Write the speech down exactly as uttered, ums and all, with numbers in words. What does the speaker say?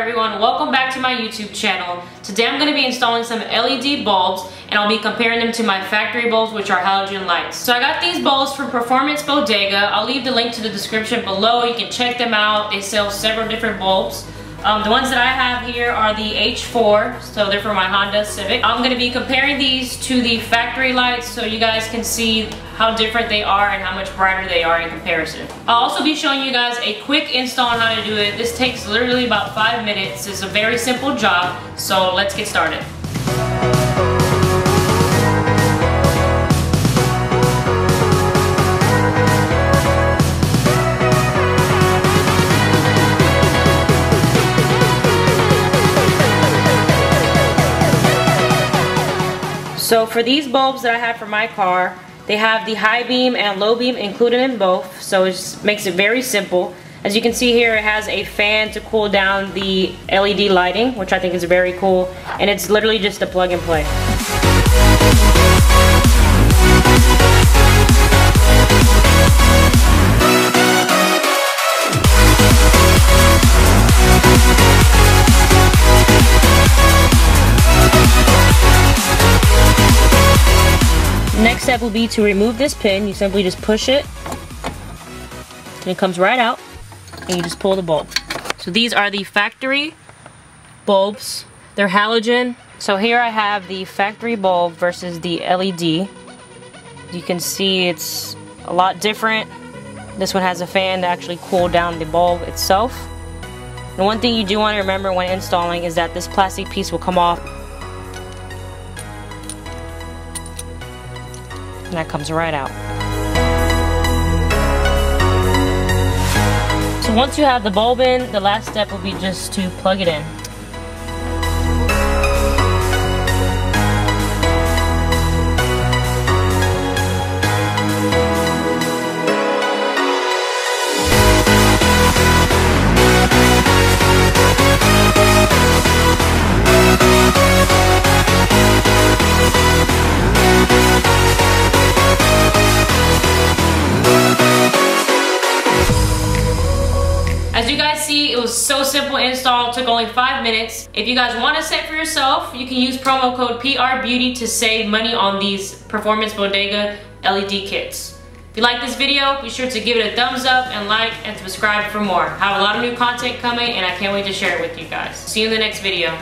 everyone, welcome back to my YouTube channel. Today I'm going to be installing some L E D bulbs and I'll be comparing them to my factory bulbs, which are halogen lights. So I got these bulbs from Performance Bodega. I'll leave the link to the description below. You can check them out. They sell several different bulbs. Um, the ones that I have here are the H four, so they're for my Honda Civic. I'm going to be comparing these to the factory lights so you guys can see how different they are and how much brighter they are in comparison. I'll also be showing you guys a quick install on how to do it. This takes literally about five minutes. It's a very simple job, so let's get started. So for these bulbs that I have for my car, they have the high beam and low beam included in both, so it just makes it very simple. As you can see here, it has a fan to cool down the L E D lighting, which I think is very cool, and it's literally just a plug and play. Next step will be to remove this pin. You simply just push it and it comes right out and you just pull the bulb. So these are the factory bulbs. They're halogen. So here I have the factory bulb versus the L E D. You can see it's a lot different. This one has a fan to actually cool down the bulb itself. And one thing you do want to remember when installing is that this plastic piece will come off. And that comes right out. So once you have the bulb in, the last step will be just to plug it in. As you guys see, it was so simple install, took only five minutes. If you guys want to set for yourself, you can use promo code P R Beauty to save money on these Performance Bodega L E D kits. If you like this video, be sure to give it a thumbs up and like and subscribe for more. I have a lot of new content coming and I can't wait to share it with you guys. See you in the next video.